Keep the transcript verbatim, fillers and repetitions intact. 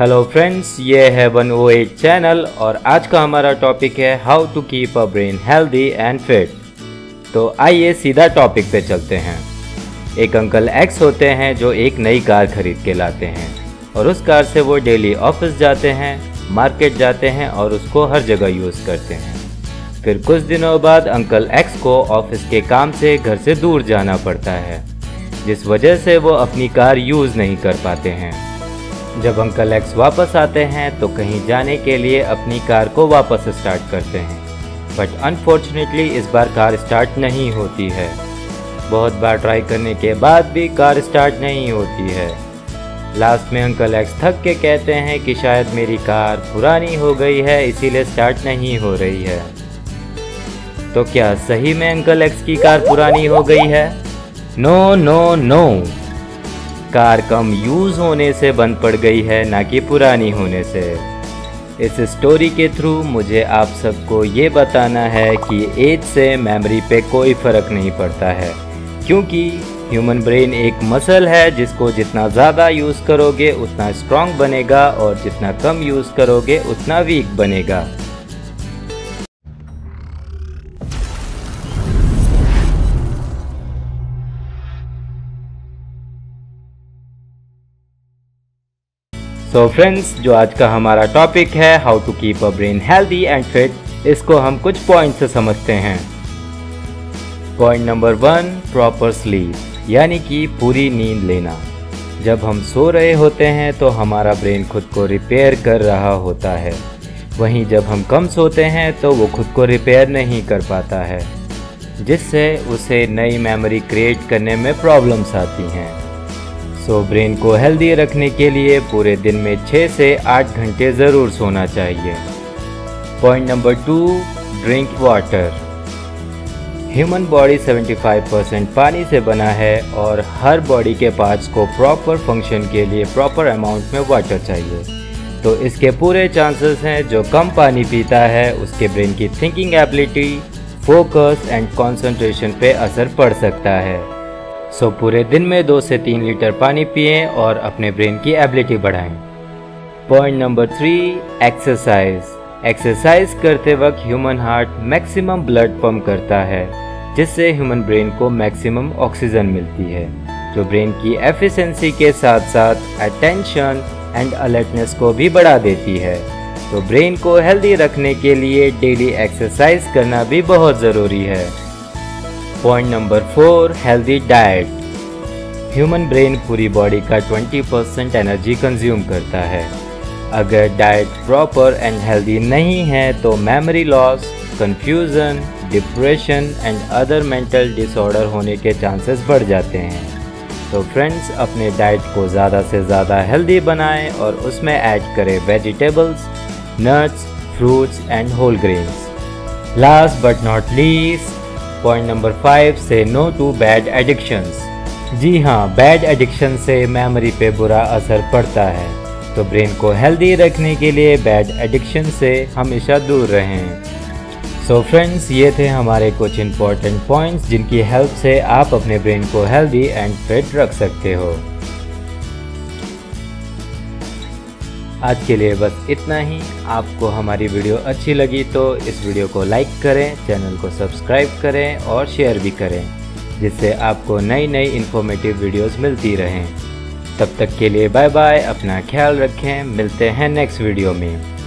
Hello friends, ये है one ओ eight channel और आज का हमारा टॉपिक है how to keep a brain healthy and fit. तो आइए सीधा टॉपिक पे चलते हैं। एक अंकल एक्स होते हैं जो एक नई कार खरीद के लाते हैं और उस कार से वो डेली ऑफिस जाते हैं, मार्केट जाते हैं और उसको हर जगह यूज़ करते हैं। फिर कुछ दिनों बाद अंकल एक्स को ऑफिस के काम से घर से दूर जाना पड़ता है, जिस वजह से वो अपनी कार यूज़ नहीं कर पाते हैं। जब अंकल एक्स वापस आते हैं तो कहीं जाने के लिए अपनी कार को वापस स्टार्ट करते हैं, बट अनफॉर्चुनेटली इस बार कार स्टार्ट नहीं होती है। बहुत बार ट्राई करने के बाद भी कार स्टार्ट नहीं होती है। लास्ट में अंकल एक्स थक के कहते हैं कि शायद मेरी कार पुरानी हो गई है, इसीलिए स्टार्ट नहीं हो रही है। तो क्या सही में अंकल एक्स की कार पुरानी हो गई है? नो नो नो, कार कम यूज़ होने से बंद पड़ गई है, ना कि पुरानी होने से। इस स्टोरी के थ्रू मुझे आप सबको ये बताना है कि एज से मेमोरी पे कोई फ़र्क नहीं पड़ता है, क्योंकि ह्यूमन ब्रेन एक मसल है जिसको जितना ज़्यादा यूज़ करोगे उतना स्ट्रॉन्ग बनेगा और जितना कम यूज़ करोगे उतना वीक बनेगा। सो so फ्रेंड्स, जो आज का हमारा टॉपिक है how to keep a brain healthy and fit, इसको हम कुछ पॉइंट से समझते हैं। Point number one, proper sleep यानी कि पूरी नींद लेना। जब हम सो रहे होते हैं तो हमारा ब्रेन खुद को रिपेयर कर रहा होता है, वहीं जब हम कम सोते हैं तो वो खुद को रिपेयर नहीं कर पाता है, जिससे उसे नई मेमोरी क्रिएट करने में प्रॉब्लम्स आती हैं। तो ब्रेन को हेल्दी रखने के लिए पूरे दिन में छः से आठ घंटे ज़रूर सोना चाहिए। Point number two, drink water. Human body पचहत्तर परसेंट पानी से बना है और हर बॉडी के पार्ट्स को प्रॉपर फंक्शन के लिए प्रॉपर अमाउंट में वाटर चाहिए। तो इसके पूरे चांसेस हैं जो कम पानी पीता है उसके ब्रेन की thinking ability, focus and concentration पे असर पड़ सकता है। सो so, पूरे दिन में दो से तीन लीटर पानी पिएं और अपने ब्रेन की एबिलिटी बढ़ाएं। Point number three, exercise. Exercise करते वक्त human heart maximum blood pump करता है, जिससे ह्यूमन ब्रेन को मैक्सिमम ऑक्सीजन मिलती है, जो ब्रेन की एफिशिएंसी के साथ साथ अटेंशन एंड अलर्टनेस को भी बढ़ा देती है। तो ब्रेन को हेल्दी रखने के लिए डेली एक्सरसाइज करना भी बहुत ज़रूरी है। Point number four, healthy diet. Human brain पूरी बॉडी का बीस परसेंट एनर्जी कंज्यूम करता है। अगर डाइट प्रॉपर एंड हेल्दी नहीं है तो memory loss, confusion, depression and other mental disorder होने के चांसेस बढ़ जाते हैं। तो फ्रेंड्स, अपने डाइट को ज़्यादा से ज़्यादा हेल्दी बनाएं और उसमें ऐड करें vegetables, nuts, fruits and whole grains. Last but not least, point number five, say no to bad addictions. जी हाँ, बैड एडिक्शन से मेमोरी पे बुरा असर पड़ता है, तो ब्रेन को हेल्दी रखने के लिए बैड एडिक्शन से हमेशा दूर रहें। सो फ्रेंड्स, ये थे हमारे कुछ इम्पॉर्टेंट पॉइंट्स जिनकी हेल्प से आप अपने ब्रेन को हेल्दी एंड फिट रख सकते हो। आज के लिए बस इतना ही। आपको हमारी वीडियो अच्छी लगी तो इस वीडियो को लाइक करें, चैनल को सब्सक्राइब करें और शेयर भी करें, जिससे आपको नई नई इन्फॉर्मेटिव वीडियोस मिलती रहें। तब तक के लिए बाय बाय, अपना ख्याल रखें। मिलते हैं नेक्स्ट वीडियो में।